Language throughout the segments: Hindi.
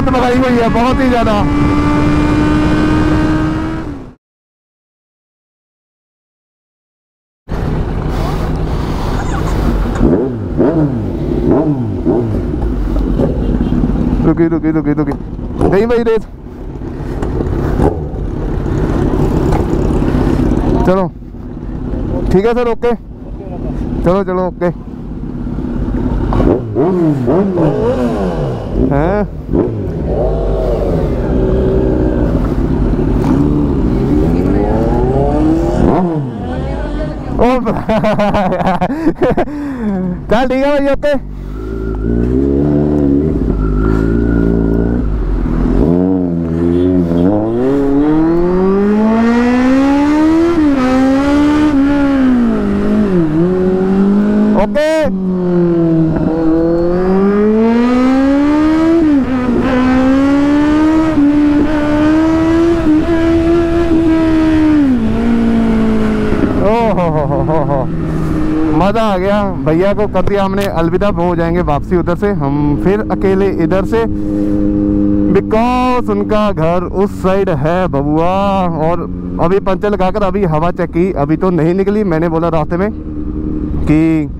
बहुत लगाई हुई है, बहुत ही ज्यादा। रुकी नहीं भाई रेस, चलो ठीक है सर, ओके चलो चलो ओके। हैं चल ठीक है भाई ओके। मज़ा आ गया भैया को, कभी हमने अलविदा हो जाएंगे वापसी उधर से, हम फिर अकेले इधर से, बिकॉज उनका घर उस साइड है बबुआ। और अभी पंचर लगाकर अभी हवा चेक की, अभी तो नहीं निकली। मैंने बोला रास्ते में कि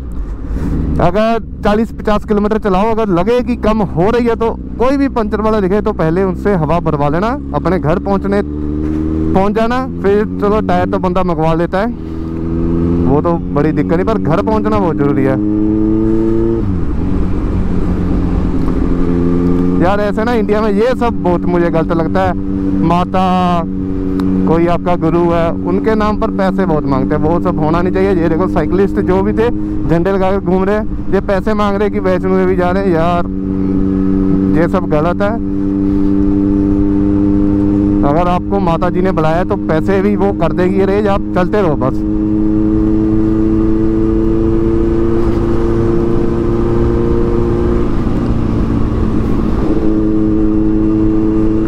अगर 40-50 किलोमीटर चलाओ, अगर लगे कि कम हो रही है तो कोई भी पंचर वाला दिखे तो पहले उनसे हवा भरवा लेना, अपने घर पहुँच जाना। फिर चलो टायर तो बंदा मंगवा लेता है, वो तो बड़ी दिक्कत नहीं, पर घर पहुंचना बहुत जरूरी है यार। ऐसे ना इंडिया में ये सब बहुत मुझे गलत लगता है, माता कोई आपका गुरु है उनके नाम पर पैसे बहुत मांगते हैं, वो सब होना नहीं चाहिए। ये देखो साइकिलिस्ट जो भी थे झंडे लगाकर घूम रहे, ये पैसे मांग रहे कि वैष्णो देवी जा रहे हैं यार, ये सब गलत है। अगर आपको माता जी ने बुलाया तो पैसे भी वो कर देगी, रेज आप चलते रहो बस।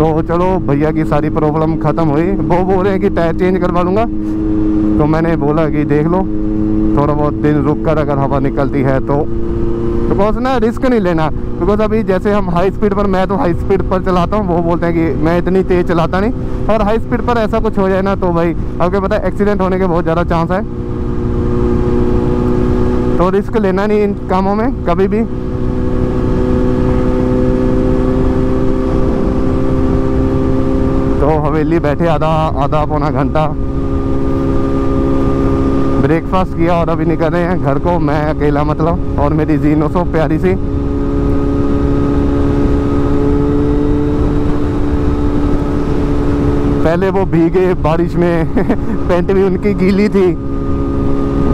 तो चलो भैया की सारी प्रॉब्लम ख़त्म हुई। वो बोल रहे हैं कि टायर चेंज करवा लूँगा, तो मैंने बोला कि देख लो थोड़ा बहुत दिन रुक कर, अगर हवा निकलती है तो, बिकॉज ना रिस्क नहीं लेना। बिकॉज अभी जैसे हम हाई स्पीड पर, मैं तो हाई स्पीड पर चलाता हूँ, वो बोलते हैं कि मैं इतनी तेज़ चलाता नहीं, और हाई स्पीड पर ऐसा कुछ हो जाए ना तो भाई आपको पता है एक्सीडेंट होने के बहुत ज़्यादा चांस है। तो रिस्क लेना नहीं इन कामों में कभी भी। तो हवेली बैठे आधा पौना घंटा, ब्रेकफास्ट किया और अभी निकल रहे हैं घर को। मैं अकेला मतलब, और मेरी जीनो सो प्यारी सी। पहले वो भीगे बारिश में पैंट भी उनकी गीली थी,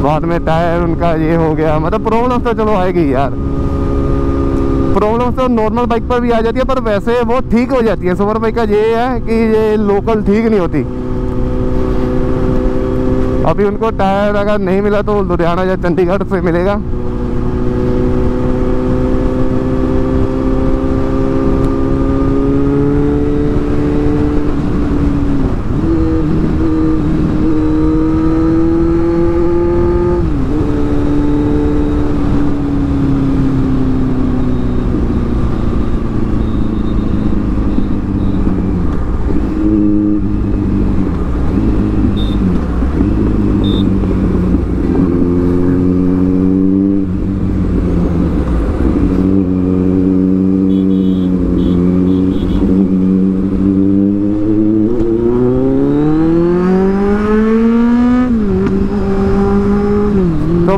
बाद में टायर उनका ये हो गया, मतलब प्रॉब्लम तो चलो आएगी यार, प्रॉब्लम तो नॉर्मल बाइक पर भी आ जाती है, पर वैसे वो ठीक हो जाती है। सुपर बाइक का ये है कि ये लोकल ठीक नहीं होती। अभी उनको टायर अगर नहीं मिला तो लुधियाना या चंडीगढ़ से मिलेगा।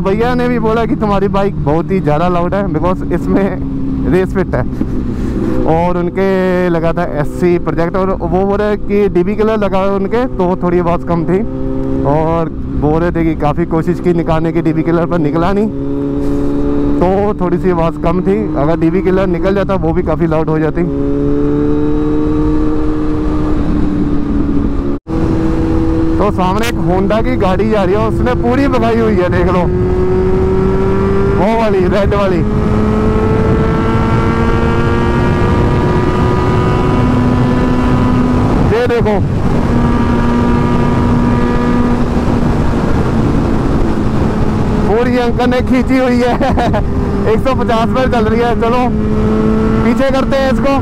भैया ने भी बोला कि तुम्हारी बाइक बहुत ही ज़्यादा लाउड है, बिकॉज इसमें रेस फिट है। और उनके लगा था SC प्रोजेक्ट, और वो बोल रहे कि DB कलर लगा उनके, तो थोड़ी बहुत कम थी। और बोल रहे थे कि काफ़ी कोशिश की निकालने की DB कलर पर, निकला नहीं तो थोड़ी सी आवाज़ कम थी। अगर DB कलर निकल जाता वो भी काफ़ी लाउड हो जाती। तो सामने एक होंडा की गाड़ी जा रही है, उसने पूरी भगाई हुई है, देख लो वो वाली रेड वाली। ये देखो पूरी अंकल ने खींची हुई है 150 में चल रही है। चलो पीछे करते हैं इसको।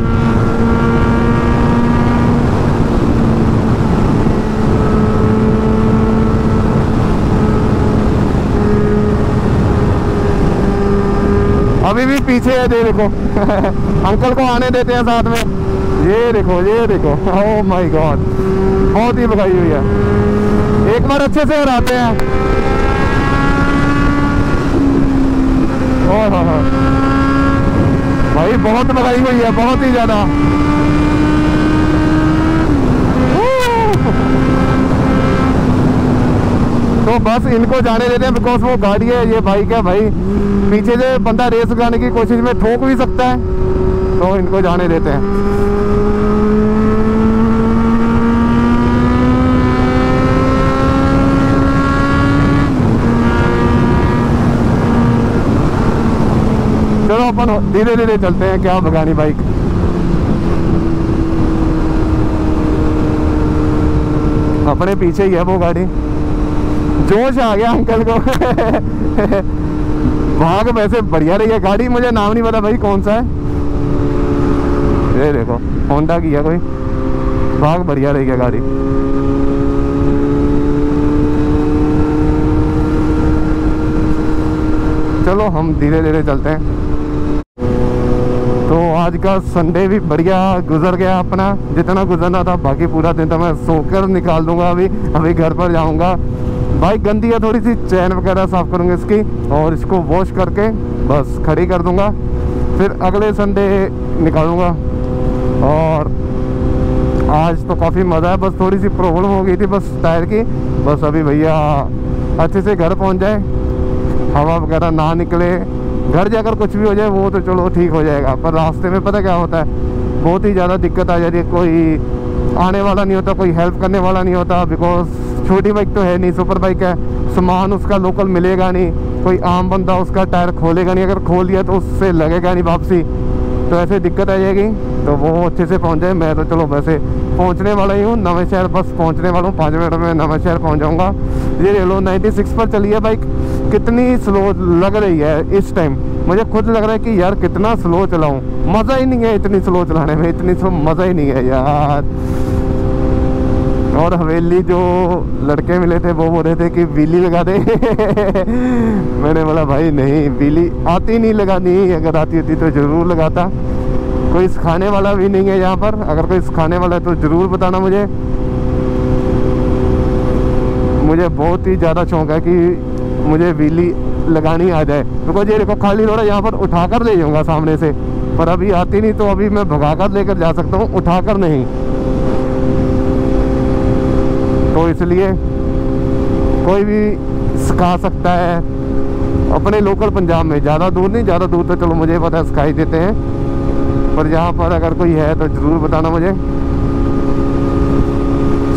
अभी भी पीछे है, ये देखो। अंकल को आने देते हैं साथ में। ये देखो ओह माय गॉड, बहुत ही भगाई हुई है। एक बार अच्छे से हराते हैं। ओह भाई बहुत भगाई हुई है, बहुत ही ज्यादा। तो बस इनको जाने देते हैं बिकॉज वो गाड़ी है, ये बाइक है भाई, पीछे से बंदा रेस लगाने की कोशिश में ठोक भी सकता है, तो इनको जाने देते हैं। चलो अपन धीरे धीरे चलते हैं, क्या भगानी बाइक। अपने पीछे ही है वो गाड़ी। जोश आ गया अंकल को। भाग वैसे बढ़िया रही है गाड़ी, मुझे नाम नहीं पता भाई कौन सा है। ये देखो होंडा की है कोई। भाग बढ़िया रही है गाड़ी। चलो हम धीरे धीरे चलते हैं। तो आज का संडे भी बढ़िया गुजर गया अपना, जितना गुजरना था। बाकी पूरा दिन तो मैं सोकर निकाल दूंगा। अभी घर पर जाऊंगा। बाइक गंदी है थोड़ी सी, चैन वगैरह साफ करूंगा इसकी, और इसको वॉश करके बस खड़ी कर दूंगा। फिर अगले संडे निकालूंगा। और आज तो काफ़ी मज़ा है, बस थोड़ी सी प्रॉब्लम हो गई थी बस टायर की। बस अभी भैया अच्छे से घर पहुंच जाए, हवा वगैरह ना निकले, घर जाकर कुछ भी हो जाए वो तो चलो ठीक हो जाएगा। पर रास्ते में पता क्या होता है, बहुत ही ज़्यादा दिक्कत आ जाती है। कोई आने वाला नहीं होता, कोई हेल्प करने वाला नहीं होता, बिकॉज छोटी बाइक तो है नहीं, सुपर बाइक है। सामान उसका लोकल मिलेगा नहीं, कोई आम बंदा उसका टायर खोलेगा नहीं, अगर खोल लिया तो उससे लगेगा नहीं वापसी, तो ऐसे दिक्कत आ जाएगी। तो वो अच्छे से पहुंच जाए। मैं तो चलो वैसे पहुंचने वाला ही हूँ, नवे शहर बस पहुंचने वाला हूँ, 5 मिनट में नवे शहर पहुँच जाऊँगा। ये ले लो 96 पर चली है बाइक। कितनी स्लो लग रही है इस टाइम, मुझे खुद लग रहा है कि यार कितना स्लो चलाऊँ, मज़ा ही नहीं है इतनी स्लो चलाने में, इतनी स्लो मज़ा ही नहीं है यार। और हवेली जो लड़के मिले थे वो बोल रहे थे कि बीली लगा दे। मैंने बोला भाई नहीं, बीली आती नहीं लगानी, अगर आती होती तो ज़रूर लगाता। कोई सिखाने वाला भी नहीं है यहाँ पर, अगर कोई सिखाने वाला है तो ज़रूर बताना मुझे। मुझे बहुत ही ज़्यादा शौक है कि मुझे बीली लगानी आ जाए। देखो ये देखो खाली हो रहा है, यहाँ पर उठा कर ले जाऊँगा सामने से, पर अभी आती नहीं तो अभी मैं भगा कर लेकर जा सकता हूँ, उठा कर नहीं। तो इसलिए कोई भी सिखा सकता है अपने लोकल पंजाब में, ज़्यादा दूर नहीं, ज़्यादा दूर तो चलो मुझे पता है सिखाई देते हैं, पर यहाँ पर अगर कोई है तो ज़रूर बताना मुझे।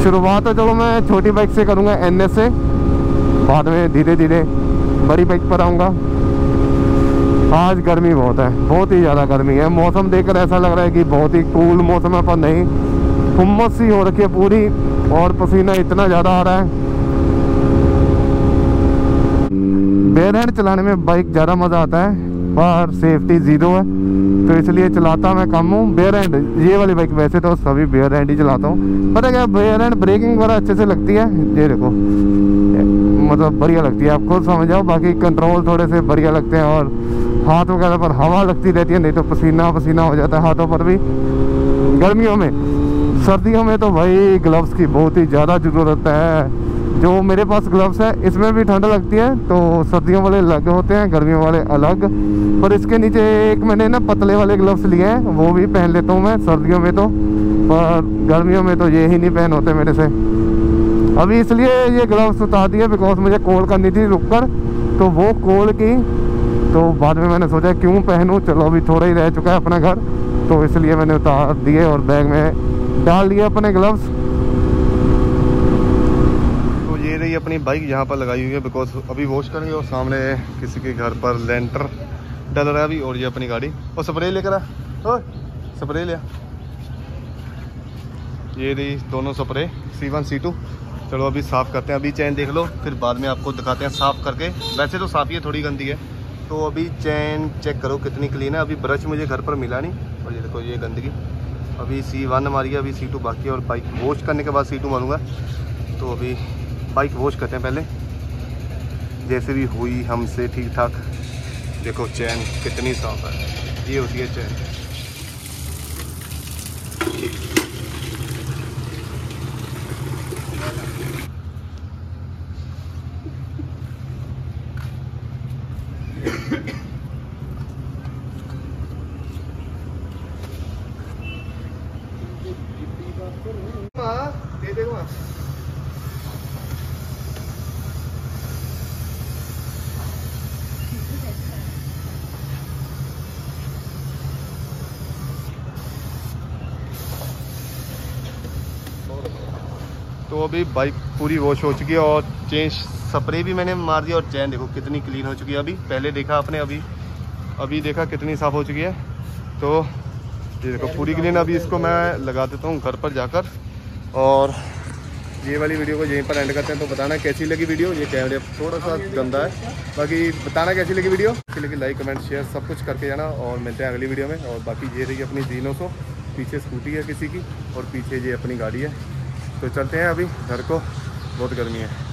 शुरुआत तो चलो मैं छोटी बाइक से करूँगा, NS से, बाद में धीरे धीरे बड़ी बाइक पर आऊँगा। आज गर्मी बहुत है, बहुत ही ज़्यादा गर्मी है। मौसम देखकर ऐसा लग रहा है कि बहुत ही कूल मौसम है, पर नहीं, हुम्मस सी हो रखी है पूरी, और पसीना इतना ज़्यादा आ रहा है। बेरहैंड चलाने में बाइक ज़्यादा मज़ा आता है, पर सेफ्टी जीरो है, तो इसलिए चलाता मैं कम हूँ। बेरहैंड ये वाली बाइक वैसे तो सभी बेरहैंड ही चलाता हूँ, पता क्या बेरहैंड ब्रेकिंग वगैरह अच्छे से लगती है। ये देखो मतलब बढ़िया लगती है, आप खुद समझ जाओ। बाकी कंट्रोल थोड़े से बढ़िया लगते हैं, और हाथ वगैरह पर हवा लगती रहती है, नहीं तो पसीना पसीना हो जाता है हाथों पर भी। गर्मियों में, सर्दियों में तो भाई ग्लव्स की बहुत ही ज़्यादा ज़रूरत है। जो मेरे पास ग्लव्स है इसमें भी ठंड लगती है, तो सर्दियों वाले अलग होते हैं, गर्मियों वाले अलग। पर इसके नीचे एक मैंने ना पतले वाले ग्लव्स लिए हैं, वो भी पहन लेता हूँ मैं सर्दियों में तो, पर गर्मियों में तो ये ही नहीं पहन होते मेरे से। अभी इसलिए ये ग्लव्स उतार दिए बिकॉज मुझे कॉल करनी थी रुक कर, तो वो कॉल की, तो बाद में मैंने सोचा क्यों पहनूँ, चलो अभी थोड़ा ही रह चुका है अपना घर, तो इसलिए मैंने उतार दिए और बैग में डाल दिया अपने ग्लव्स। तो ये रही अपनी बाइक, यहाँ पर लगाई हुई है बिकॉज अभी वॉश करेंगे, और सामने किसी के घर पर लेंटर डल रहा है अभी। और ये अपनी गाड़ी, और स्प्रे लेकर आ, और स्प्रे लिया। ये रही दोनों स्प्रे C1 C2। चलो अभी साफ़ करते हैं, अभी चैन देख लो, फिर बाद में आपको दिखाते हैं साफ़ करके। वैसे तो साफ ही है, थोड़ी गंदी है, तो अभी चैन चेक करो कितनी क्लीन है। अभी ब्रश मुझे घर पर मिला नहीं, और ये देखो ये गंदगी। अभी C1 मारी है, अभी C2 बाकी है, और बाइक वॉश करने के बाद C2 मारूंगा। तो अभी बाइक वॉश करते हैं पहले, जैसे भी हुई हमसे ठीक ठाक। देखो चैन कितनी साफ है, ये होती है चैन। दे देखो तो अभी बाइक पूरी वॉश हो चुकी है और चेंज स्प्रे भी मैंने मार दिया और चैन देखो कितनी क्लीन हो चुकी है। अभी पहले देखा आपने, अभी अभी देखा कितनी साफ़ हो चुकी है। तो ये देखो पूरी क्लीन। अभी इसको मैं लगा देता हूँ घर पर जाकर और ये वाली वीडियो को यहीं पर एंड करते हैं। तो बताना कैसी लगी वीडियो। ये कैमरे थोड़ा सा गंदा है, बाकी बताना कैसी लगी वीडियो। अच्छी लगी लाइक कमेंट शेयर सब कुछ करके जाना और मिलते हैं अगली वीडियो में। और बाकी ये रही अपनी जीनों को, पीछे स्कूटी है किसी की और पीछे ये अपनी गाड़ी है। तो चलते हैं अभी घर को, बहुत गर्मी है।